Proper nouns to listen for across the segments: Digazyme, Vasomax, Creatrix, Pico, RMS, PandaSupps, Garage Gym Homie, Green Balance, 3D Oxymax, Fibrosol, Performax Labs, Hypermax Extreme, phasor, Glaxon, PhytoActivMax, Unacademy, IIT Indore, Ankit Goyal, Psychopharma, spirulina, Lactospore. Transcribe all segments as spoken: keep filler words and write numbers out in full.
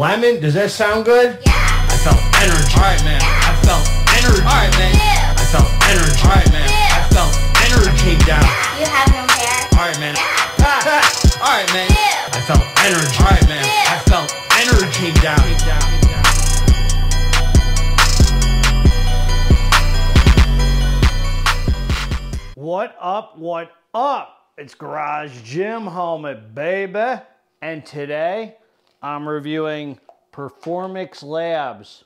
Lemon, does that sound good? Yeah. I felt energy. All right, man. I felt energy. All right, man. I felt energy. All right, man. I felt energy. I came down. You have no hair. All right, man. All right, man. I felt energy. All right, man. I felt energy. Came down. What up? What up? It's Garage Gym Homie, baby. And today, I'm reviewing Performax Labs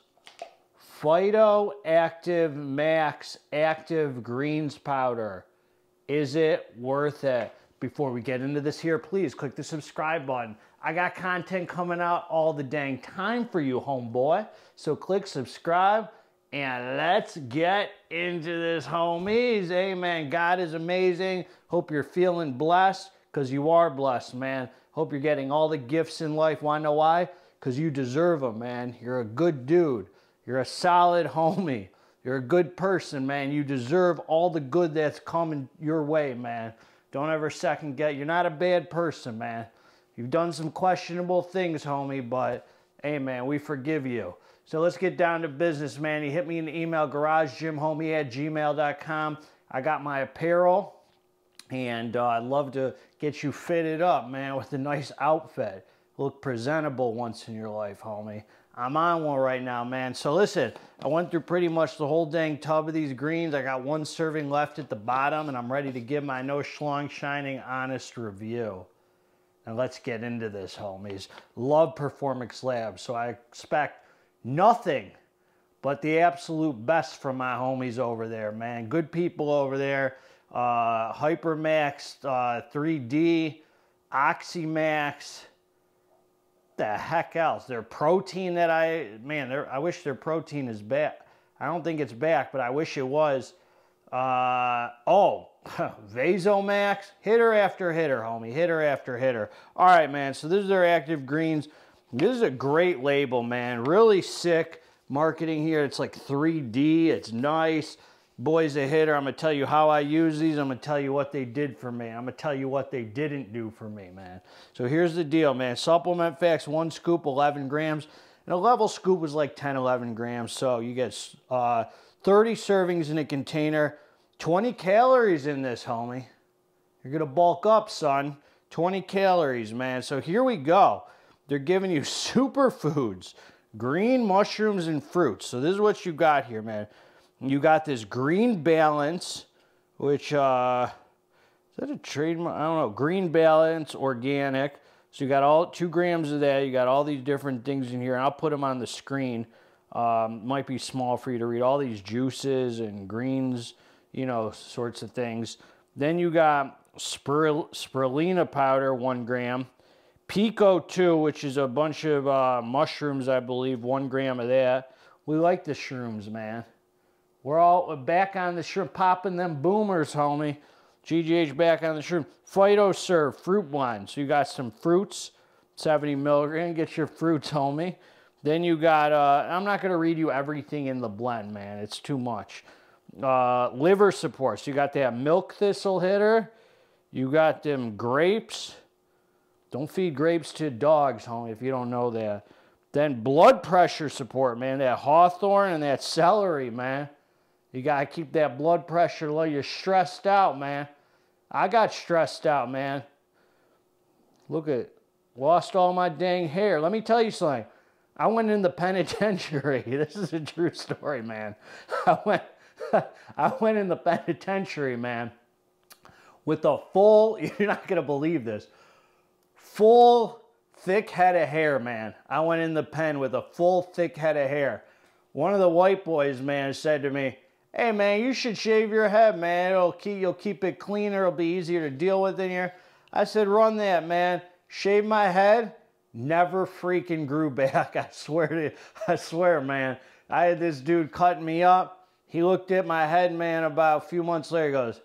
PhytoActivMax Active Greens Powder. Is it worth it? Before we get into this here, please click the subscribe button. I got content coming out all the dang time for you, homeboy. So click subscribe and let's get into this, homies. Amen. God is amazing. Hope you're feeling blessed, because you are blessed, man. Hope you're getting all the gifts in life. Wanna know why? Because you deserve them, man. You're a good dude. You're a solid homie. You're a good person, man. You deserve all the good that's coming your way, man. Don't ever second guess. You're not a bad person, man. You've done some questionable things, homie, but hey, man, we forgive you. So let's get down to business, man. You hit me in the email, garage gym homie at gmail dot com. I got my apparel. And uh, I'd love to get you fitted up, man, with a nice outfit. Look presentable once in your life, homie. I'm on one right now, man. So listen, I went through pretty much the whole dang tub of these greens. I got one serving left at the bottom, and I'm ready to give my no schlong shining honest review. Now let's get into this, homies. Love Performax Labs, so I expect nothing but the absolute best from my homies over there, man. Good people over there. Uh, Hypermax, uh, three D, Oxymax, the heck else? Their protein that I, man, I wish their protein is back. I don't think it's back, but I wish it was. Uh, oh, Vasomax, hitter after hitter, homie, hitter after hitter. All right, man, so this is their Active Greens. This is a great label, man. Really sick marketing here. It's like three D, it's nice. Boy's a hitter. I'm going to tell you how I use these. I'm going to tell you what they did for me. I'm going to tell you what they didn't do for me, man. So here's the deal, man. Supplement facts, one scoop, eleven grams. And a level scoop was like ten, eleven grams. So you get uh, thirty servings in a container, twenty calories in this, homie. You're going to bulk up, son. twenty calories, man. So here we go. They're giving you superfoods, green mushrooms and fruits. So this is what you got here, man. You got this Green Balance, which, uh, is that a trademark? I don't know. Green Balance, organic. So you got all two grams of that. You got all these different things in here. And I'll put them on the screen. Um, might be small for you to read. All these juices and greens, you know, sorts of things. Then you got spirul spirulina powder, one gram. Pico two, which is a bunch of uh, mushrooms, I believe, one gram of that. We like the shrooms, man. We're all back on the shrimp, popping them boomers, homie. G G H back on the shrimp. Phyto Serv, fruit wine. So you got some fruits, seventy milligrams. Get your fruits, homie. Then you got, uh, I'm not going to read you everything in the blend, man. It's too much. Uh, liver support. So you got that milk thistle hitter. You got them grapes. Don't feed grapes to dogs, homie, if you don't know that. Then blood pressure support, man. That hawthorn and that celery, man. You got to keep that blood pressure low. You're stressed out, man. I got stressed out, man. Look at it. Lost all my dang hair. Let me tell you something. I went in the penitentiary. This is a true story, man. I went, I went in the penitentiary, man, with a full, you're not going to believe this, full thick head of hair, man. I went in the pen with a full thick head of hair. One of the white boys, man, said to me, "Hey, man, you should shave your head, man. It'll keep, you'll keep it cleaner. It'll be easier to deal with in here." I said, "Run that, man." Shave my head. Never freaking grew back. I swear to you. I swear, man. I had this dude cutting me up. He looked at my head, man, about a few months later. He goes,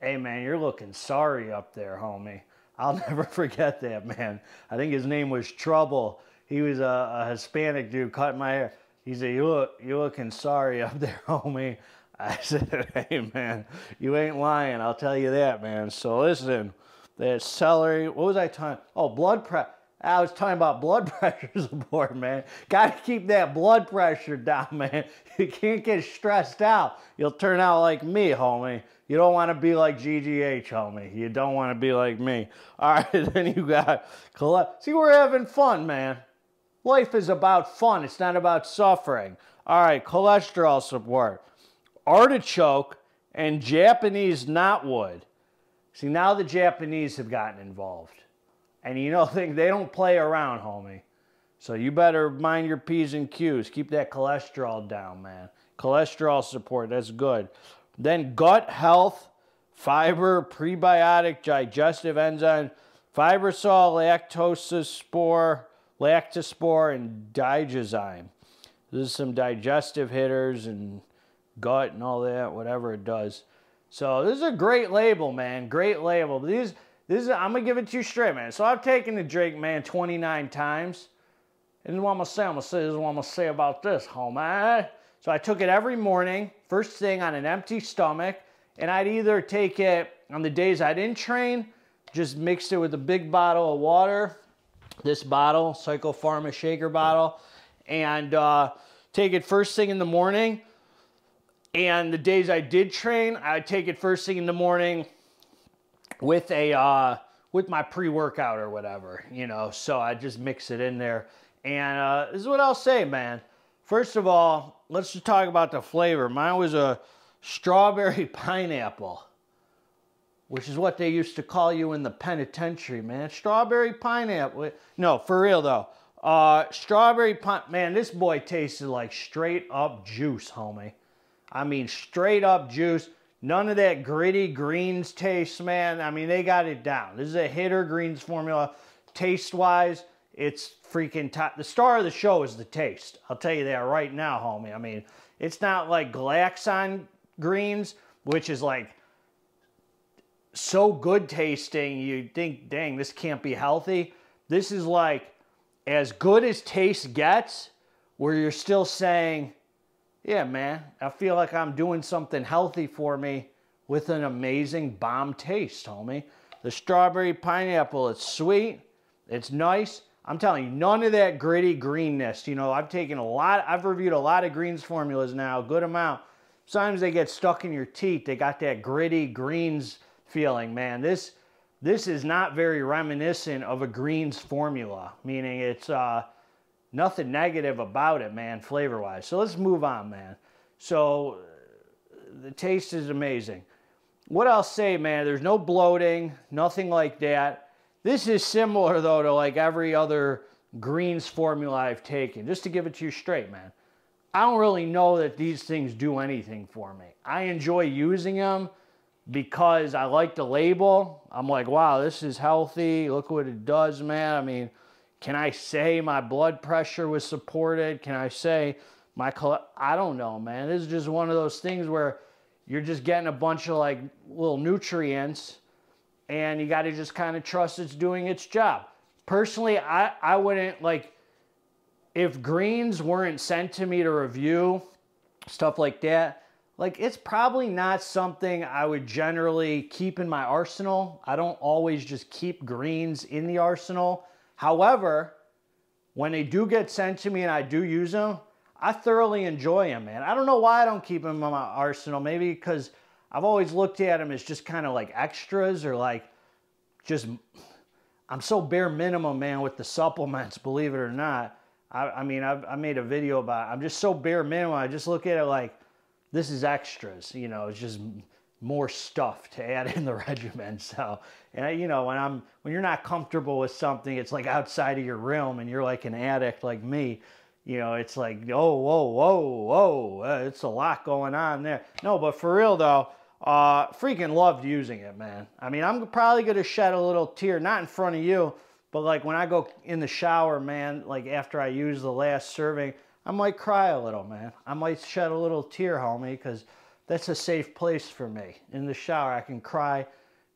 "Hey, man, you're looking sorry up there, homie." I'll never forget that, man. I think his name was Trouble. He was a, a Hispanic dude cutting my hair. He said, "You look, you're looking sorry up there, homie." I said, "Hey, man, you ain't lying. I'll tell you that, man." So listen, that celery, what was I talking? Oh, blood pressure. I was talking about blood pressure support, man. Got to keep that blood pressure down, man. You can't get stressed out. You'll turn out like me, homie. You don't want to be like G G H, homie. You don't want to be like me. All right, then you got collect. See, we're having fun, man. Life is about fun. It's not about suffering. All right, cholesterol support. Artichoke and Japanese knotwood. See, now the Japanese have gotten involved. And you know, they don't play around, homie. So you better mind your P's and Q's. Keep that cholesterol down, man. Cholesterol support, that's good. Then gut health, fiber, prebiotic, digestive enzyme, fibrosol, lactospore, lactospore, and digazyme. This is some digestive hitters and gut and all that, whatever it does. So this is a great label, man. Great label. These... This is, I'm going to give it to you straight, man. So I've taken the drink, man, twenty-nine times. And this is what I'm going to say. I'm going to say, this is what I'm going to say about this, homie. So I took it every morning, first thing on an empty stomach. And I'd either take it on the days I didn't train, just mixed it with a big bottle of water. This bottle, Psychopharma shaker bottle. And uh, take it first thing in the morning. And the days I did train, I'd take it first thing in the morning with a uh with my pre-workout or whatever, you know. So I just mix it in there, and uh this is what I'll say, man. First of all, let's just talk about the flavor. Mine was a strawberry pineapple, which is what they used to call you in the penitentiary, man. Strawberry pineapple. No, for real though, uh strawberry pine, man. This boy tasted like straight up juice, homie. I mean, straight up juice. None of that gritty greens taste, man. I mean, they got it down. This is a hitter greens formula. Taste-wise, it's freaking top. The star of the show is the taste. I'll tell you that right now, homie. I mean, it's not like Glaxon greens, which is like so good tasting. You think, dang, this can't be healthy. This is like as good as taste gets, where you're still saying, yeah, man, I feel like I'm doing something healthy for me with an amazing bomb taste, homie. The strawberry pineapple, it's sweet. It's nice. I'm telling you, none of that gritty greenness. You know, I've taken a lot, I've reviewed a lot of greens formulas now, a good amount. Sometimes they get stuck in your teeth. They got that gritty greens feeling, man. This, this is not very reminiscent of a greens formula, meaning it's... uh, nothing negative about it, man, flavor-wise. So let's move on, man. So the taste is amazing. What I'll say, man, there's no bloating, nothing like that. This is similar, though, to like every other greens formula I've taken. Just to give it to you straight, man. I don't really know that these things do anything for me. I enjoy using them because I like the label. I'm like, wow, this is healthy. Look what it does, man. I mean... can I say my blood pressure was supported? Can I say my... I don't know, man. This is just one of those things where you're just getting a bunch of like little nutrients and you got to just kind of trust it's doing its job. Personally, I, I wouldn't like... if greens weren't sent to me to review, stuff like that, like it's probably not something I would generally keep in my arsenal. I don't always just keep greens in the arsenal. However, when they do get sent to me and I do use them, I thoroughly enjoy them, man. I don't know why I don't keep them in my arsenal. Maybe because I've always looked at them as just kind of like extras or like just... I'm so bare minimum, man, with the supplements, believe it or not. I, I mean, I've, I made a video about it. I'm just so bare minimum. I just look at it like this is extras. You know, it's just... more stuff to add in the regimen. So, and you know, when I'm when you're not comfortable with something, it's like outside of your realm, and you're like an addict like me. You know, it's like, oh, whoa, whoa, whoa, uh, it's a lot going on there. No, but for real though, uh, freaking loved using it, man. I mean, I'm probably gonna shed a little tear, not in front of you, but like when I go in the shower, man. Like after I use the last serving, I might cry a little, man. I might shed a little tear, homie, because that's a safe place for me. In the shower, I can cry.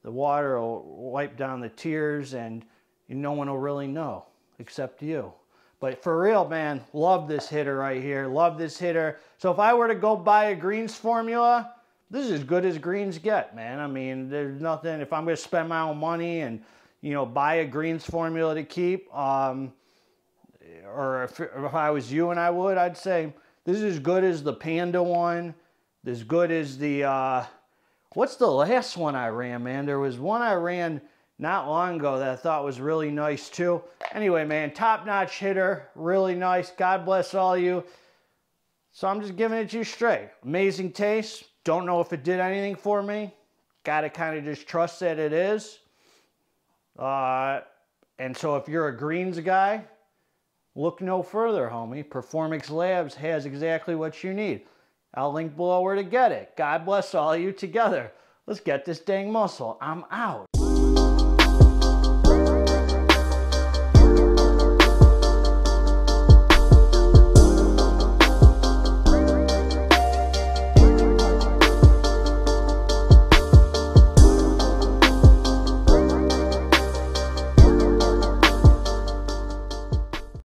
The water will wipe down the tears and no one will really know except you. But for real, man, love this hitter right here. Love this hitter. So if I were to go buy a greens formula, this is as good as greens get, man. I mean, there's nothing. If I'm going to spend my own money and, you know, buy a greens formula to keep. Um, or if, if I was you and I would, I'd say this is as good as the Panda one. As good as the, uh, what's the last one I ran, man? There was one I ran not long ago that I thought was really nice too. Anyway, man, top-notch hitter, really nice. God bless all you. So I'm just giving it to you straight. Amazing taste. Don't know if it did anything for me. Got to kind of just trust that it is. Uh, and so if you're a greens guy, look no further, homie. Performax Labs has exactly what you need. I'll link below where to get it. God bless all of you together. Let's get this dang muscle. I'm out.